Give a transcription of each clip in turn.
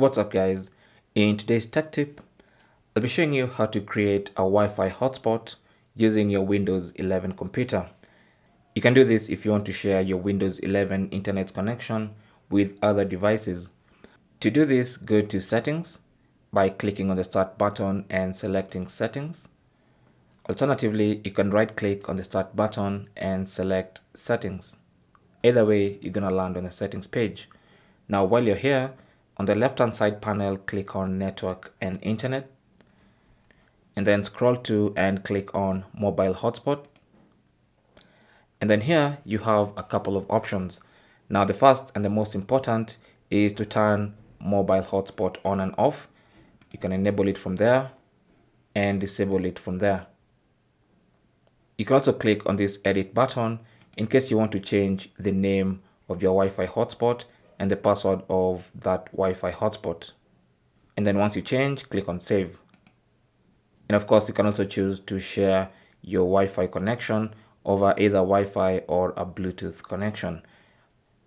What's up guys, in today's tech tip, I'll be showing you how to create a Wi-Fi hotspot using your Windows 11 computer. You can do this if you want to share your Windows 11 internet connection with other devices. To do this, go to settings by clicking on the start button and selecting settings. Alternatively, you can right click on the start button and select settings. Either way, you're gonna land on the settings page. Now while you're here, on the left hand side panel, click on Network and Internet, and then scroll to and click on Mobile Hotspot. And then here you have a couple of options. Now the first and the most important is to turn Mobile Hotspot on and off. You can enable it from there and disable it from there. You can also click on this edit button in case you want to change the name of your Wi-Fi hotspot and the password of that Wi-Fi hotspot. And then once you change, click on save. And of course, you can also choose to share your Wi-Fi connection over either Wi-Fi or a Bluetooth connection.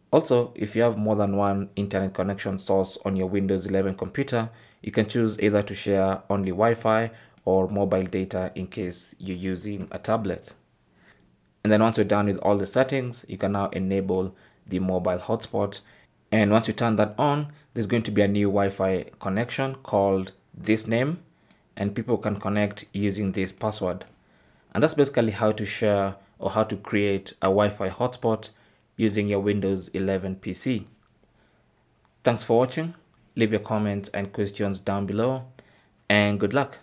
Also, if you have more than one internet connection source on your Windows 11 computer, you can choose either to share only Wi-Fi or mobile data in case you're using a tablet. And then once you're done with all the settings, you can now enable the mobile hotspot. And once you turn that on, there's going to be a new Wi-Fi connection called this name, and people can connect using this password. And that's basically how to share or how to create a Wi-Fi hotspot using your Windows 11 PC. Thanks for watching. Leave your comments and questions down below, and good luck.